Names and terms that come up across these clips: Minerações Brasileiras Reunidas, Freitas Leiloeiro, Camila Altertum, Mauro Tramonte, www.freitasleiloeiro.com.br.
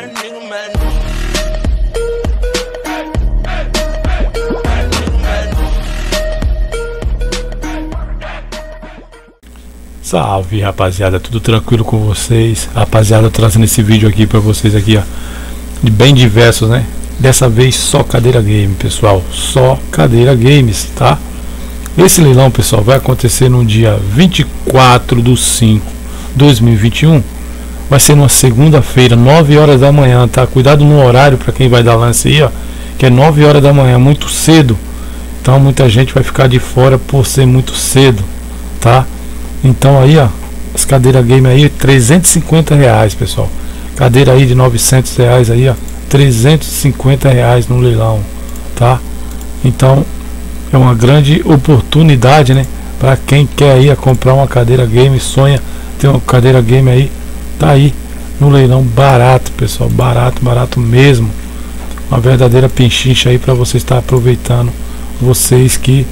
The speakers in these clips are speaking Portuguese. mad nigga, mad nigga. Salve, rapaziada, tudo tranquilo com vocês? Rapaziada, trazendo esse vídeo aqui pra vocês aqui, ó, bem diversos, né? Dessa vez só cadeira game, pessoal, só cadeira games, tá? Esse leilão, pessoal, vai acontecer no dia 24/5/2021. Vai ser numa segunda-feira, 9 horas da manhã, tá? Cuidado no horário pra quem vai dar lance aí, ó, que é 9 horas da manhã, muito cedo. Então muita gente vai ficar de fora por ser muito cedo, tá? Então aí, ó, as cadeiras game aí, R$350, pessoal. Cadeira aí de R$900 aí, ó, R$350 no leilão, tá? Então é uma grande oportunidade, né, para quem quer aí comprar uma cadeira game, sonha ter uma cadeira game aí, tá aí no leilão barato, pessoal, barato, barato mesmo. Uma verdadeira pinchincha aí para você estar aproveitando, vocês que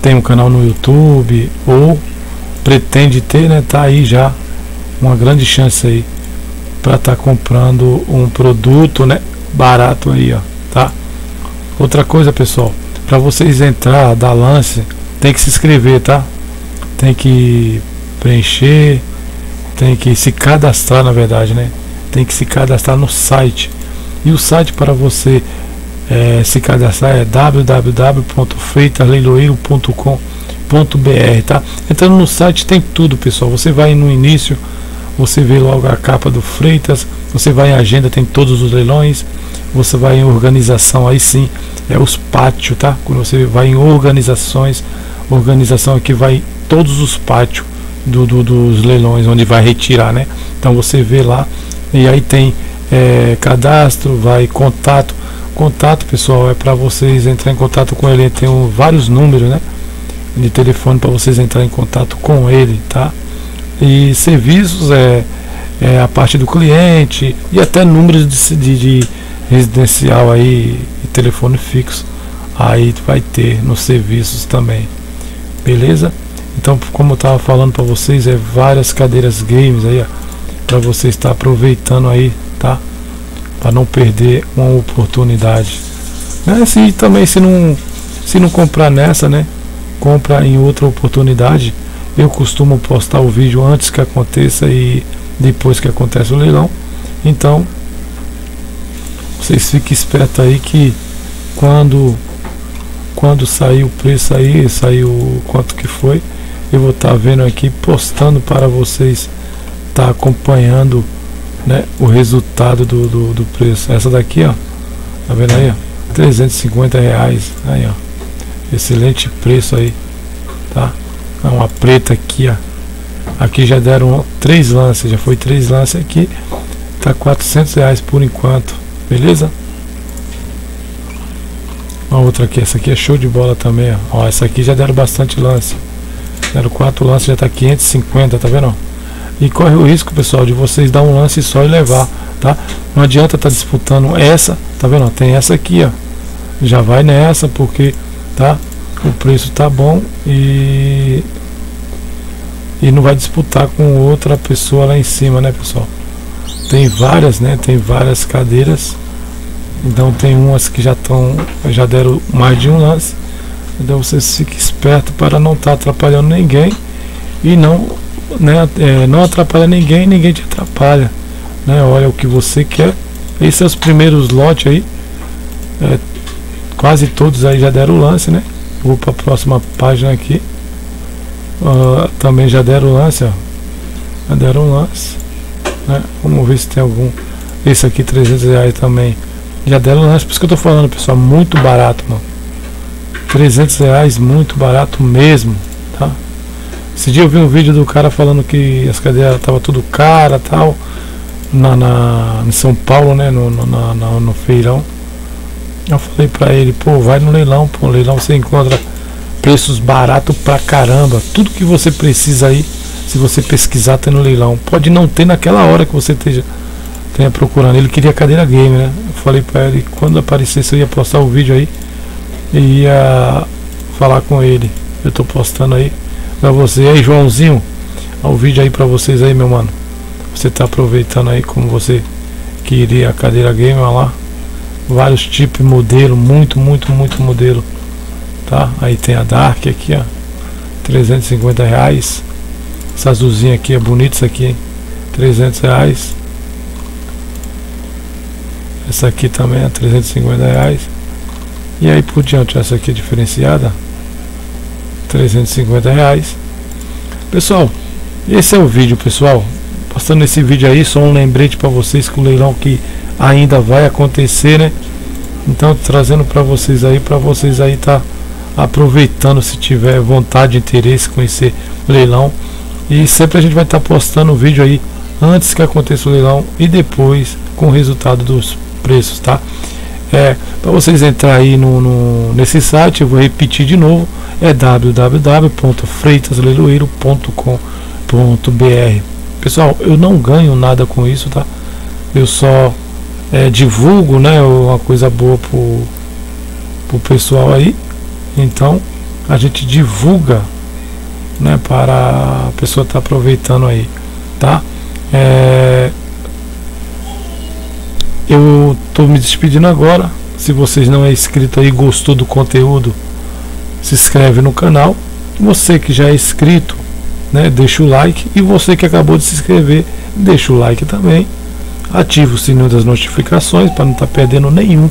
tem um canal no YouTube ou pretende ter, né? Tá aí já uma grande chance aí para estar comprando um produto, né, barato aí, ó, tá? Outra coisa, pessoal, para vocês entrar, dar lance, tem que se inscrever, tá? Tem que preencher, tem que se cadastrar, na verdade, né? Tem que se cadastrar no site. E o site para você se cadastrar é www.freitasleiloeiro.com.br, tá? Entrando no site tem tudo, pessoal. Você vai no início, você vê logo a capa do Freitas, você vai em agenda, tem todos os leilões. Você vai em organização, aí sim é os pátios, tá? Quando você vai em organizações, organização aqui vai todos os pátios dos leilões, onde vai retirar, né? Então você vê lá, e aí tem cadastro, vai contato. Contato, pessoal, é para vocês entrar em contato com ele. Tem vários números, né, de telefone para vocês entrar em contato com ele, tá? E serviços é a parte do cliente e até números de residencial aí e telefone fixo aí vai ter nos serviços também, beleza? Então, como eu tava falando para vocês, é várias cadeiras games aí para você estar aproveitando aí, tá? Para não perder uma oportunidade, né? Se também se não comprar nessa, né, compra em outra oportunidade. Eu costumo postar o vídeo antes que aconteça e depois que acontece o leilão. Então vocês fiquem espertos aí, que quando sair o preço aí, sair o quanto que foi, eu vou estar vendo aqui, postando para vocês estar acompanhando, né, o resultado do preço. Essa daqui, ó, tá vendo aí, ó, R$350 aí, ó, excelente preço aí, tá? Uma preta aqui, ó, aqui já deram 3 lances, já foi 3 lances aqui, tá R$400 por enquanto, beleza? Uma outra aqui, essa aqui é show de bola também, ó, essa aqui já deram bastante lance, deram 4 lances, já tá 550, tá vendo, ó? E corre o risco, pessoal, de vocês dar um lance só e levar, tá? Não adianta tá disputando essa, tá vendo, ó? Tem essa aqui, ó, já vai nessa, porque tá, o preço tá bom e não vai disputar com outra pessoa lá em cima, né, pessoal? Tem várias, né, tem várias cadeiras. Então tem umas que já deram mais de um lance. Então vocês fiquem espertos para não estar atrapalhando ninguém e não, né, não atrapalha ninguém, ninguém te atrapalha, né? Olha o que você quer. Esses os primeiros lotes aí, quase todos aí já deram o lance, né? Vou para a próxima página aqui. Também já deram lance, ó. Já deram lance, né? Vamos ver se tem algum. Esse aqui, R$300 também. Já deram lance, por isso que eu tô falando, pessoal. Muito barato, mano. R$300, muito barato mesmo, tá? Esse dia eu vi um vídeo do cara falando que as cadeiras estavam tudo cara, tal. Em São Paulo, né? No feirão. Eu falei pra ele, pô, vai no leilão, pô, no leilão você encontra preços baratos pra caramba. Tudo que você precisa aí, se você pesquisar, tem no leilão. Pode não ter naquela hora que você tenha procurando. Ele queria cadeira game, né? Eu falei pra ele, quando aparecesse eu ia postar o vídeo aí e ia falar com ele. Eu tô postando aí pra você. E aí, Joãozinho, ó, o vídeo aí pra vocês aí, meu mano. Você tá aproveitando aí como você adquirir a cadeira gamer, olha lá, vários tipos, modelo, muito modelo, tá? Aí tem a Dark aqui, ó, R$350, essa azulzinha aqui é bonita, isso aqui, hein? R$300, essa aqui também é R$350, e aí por diante, essa aqui é diferenciada, R$350, pessoal. Esse é o vídeo, pessoal. Postando esse vídeo aí, só um lembrete para vocês que o leilão que ainda vai acontecer, né? Então trazendo para vocês aí, tá aproveitando, se tiver vontade, interesse, conhecer o leilão. E sempre a gente vai estar postando o vídeo aí antes que aconteça o leilão e depois com o resultado dos preços, tá? Para vocês entrar aí nesse site, eu vou repetir de novo, é www.freitasleiloeiro.com.br. Pessoal, eu não ganho nada com isso, tá? Eu só divulgo, né, uma coisa boa pro pessoal aí. Então a gente divulga, né, para a pessoa tá aproveitando aí, tá? Eu tô me despedindo agora. Se vocês não é inscrito aí, gostou do conteúdo, se inscreve no canal. Você que já é inscrito, né, deixa o like, e você que acabou de se inscrever, deixa o like também, ativa o sininho das notificações para não estar perdendo nenhum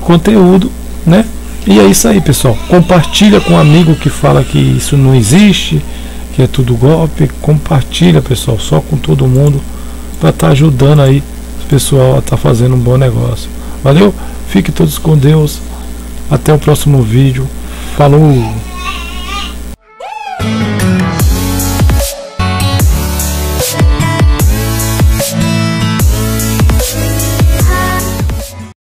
conteúdo, né? E é isso aí, pessoal. Compartilha com um amigo que fala que isso não existe, que é tudo golpe. Compartilha, pessoal, só com todo mundo, para estar ajudando aí o pessoal a estar fazendo um bom negócio. Valeu, fiquem todos com Deus, até o próximo vídeo. Falou!